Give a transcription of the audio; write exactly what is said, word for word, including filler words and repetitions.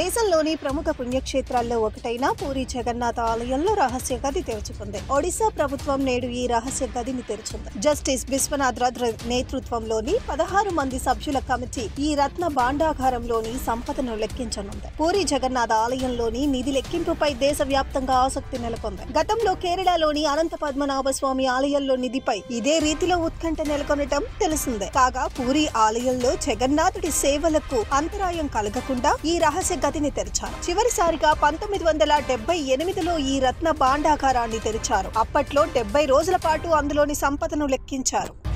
దేశంలోని ప్రముఖ పుణ్యక్షేత్రాల్లో ఒకటైన పూరి జగన్నాథ ఆలయంలో రహస్య గది తెరుచుకుంది. ఒడిశా ప్రభుత్వం నేడు ఈ రహస్య గదిని తెరిచింది. జస్టిస్ విశ్వనాథ్ నేతృత్వంలోని పదహారు మంది సభ్యుల కమిటీ ఈ రత్న భాండాగారంలోని సంపదను లెక్కించనుంది. పూరి జగన్నాథ ఆలయంలోని నిధి లెక్కింపుపై దేశవ్యాప్తంగా ఆసక్తి నెలకొంది. గతంలో కేరళలోని అనంత పద్మనాభ స్వామి ఆలయంలో నిధిపై ఇదే రీతిలో ఉత్కంఠ నెలకొనటం తెలిసిందే. కాగా పూరి ఆలయంలో జగన్నాథుడి సేవలకు అంతరాయం కలగకుండా ఈ రహస్య గదిని తెరిచారు. చివరిసారిగా పంతొమ్మిది వందల డెబ్బై ఎనిమిదిలో ఈ రత్న భాండాగారాన్ని తెరిచారు. అప్పట్లో డెబ్బై రోజుల పాటు అందులోని సంపదను లెక్కించారు.